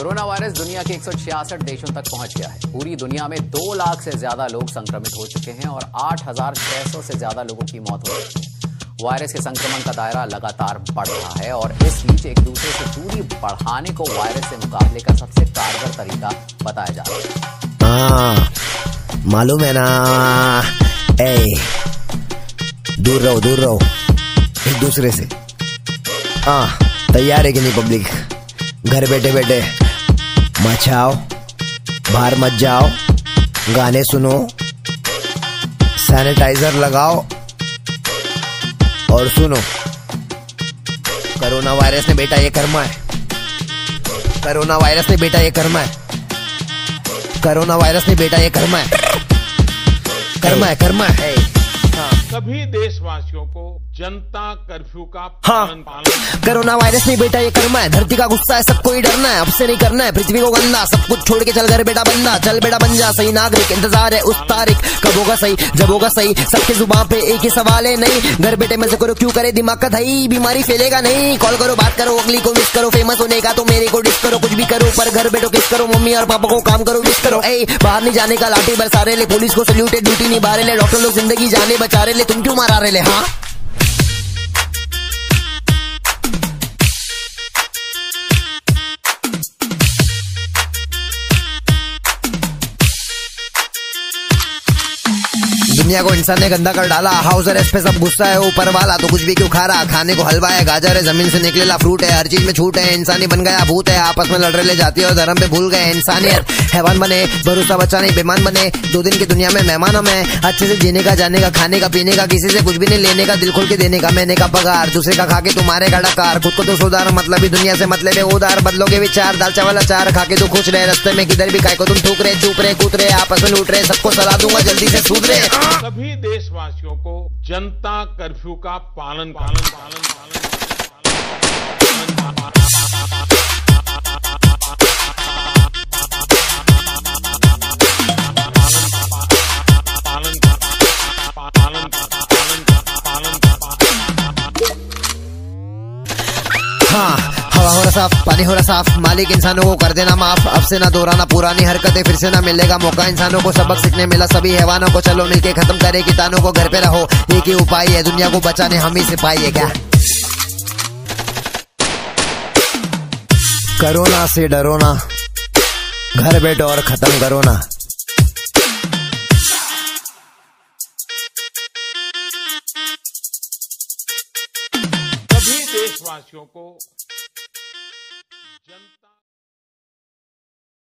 Corona virus दुनिया के 166 देशों तक पहुंच गया है। पूरी दुनिया में 2 लाख से ज्यादा लोग संक्रमित हो चुके हैं और 8,600 से ज्यादा लोगों की मौत हो चुकी है। वायरस के संक्रमण का दायरा लगातार बढ़ रहा है और इस बीच एक दूसरे से दूरी बढ़ाने को वायरस से मुकाबले का सबसे कारगर तरीका बताया जा रहा है। मालूम है ना, दूर रहो एक दूसरे से। तैयार है कि नहीं पब्लिक? घर बैठे बैठे मचाओ, बाहर मत जाओ, गाने सुनो, सैनिटाइजर लगाओ और सुनो। कोरोना वायरस ने बेटा ये कर्मा है, कोरोना वायरस ने बेटा ये कर्मा है, कोरोना वायरस ने बेटा ये कर्मा है, कर्मा है। सभी देशवासियों को जनता कर्फ्यू का पालन। कोरोना वायरस नहीं बेटा ये कर्मा है, धरती का गुस्सा है, सबको ही डरना है, अब से नहीं करना है पृथ्वी को गंदा, सब कुछ छोड़ के चल घर बेटा बंदा, चल बेटा बन जा सही नागरिक। इंतजार है उस तारीख, कब होगा सही जब होगा सही, सबके जुबान पे एक ही सवाल है नहीं, घर बेटे मजे करो क्यों करे दिमाग का धई, बीमारी फैलेगा नहीं। कॉल करो, बात करो, अगली को मिस करो, फेमस होने का तो मेरे को डिस करो, कुछ भी करो पर घर बैठो किस करो, मम्मी और पापा को काम करो मिस करो। बाहर नहीं जाने का लाठी बरसा रहे, पुलिस को सल्यूट है, ड्यूटी निभा रहे, डॉक्टर लोग जिंदगी जाने बचा रहे, तुम क्यों मारा रहे ले? हाँ दुनिया को इंसान ने गंदा कर डाला, हाउस अरेस्ट पे सब गुस्सा है, ऊपर वाला तो कुछ भी क्यों खा रहा, खाने को हलवा है, गाजर है, जमीन से निकलेला फ्रूट है, हर चीज में छूट है, इंसानी बन गया भूत है, आपस में लड़ रहे ले जाती है और धर्म पे भूल गए इंसानियत। हैवान बने, भरोसा बचा नहीं बेमान बने, 2 दिन की दुनिया में मेहमान हम है, अच्छे से जीने का, जाने का, खाने का, पीने का, किसी से कुछ भी नहीं लेने का, दिल खोल के देने का, मैंने का पगार, दूसरे का खा के तुम्हारे का डकार, खुद को तो सुधार, मतलब ही दुनिया से मतलब है उधार, बदलोगे विचार, दाल चावल अचार, खा के तो खुश रहे, रस्ते में किधर भी खाए को तुम थूक रहे, चूप रहे, कूद रहे, आपस में लूट रहे, सबको सलाह दूंगा जल्दी से सूद रहे। सभी देशवासियों को जनता कर्फ्यू का पालन। हवा हो रहा साफ, पानी हो रहा साफ, मालिक इंसानों को कर देना माफ, अब से ना दोहराना पुरानी हरकतें, फिर से ना मिलेगा मौका, इंसानों को सबक सीखने मिला, सभी हैवानों को चलो मिलके खत्म करे किटाणु को, घर पे रहो एक ही उपाय है, दुनिया को बचाने हम ही सिपाही है क्या? कोरोना से डरो ना, घर बैठो और खत्म करो ना। सभी देशवासियों को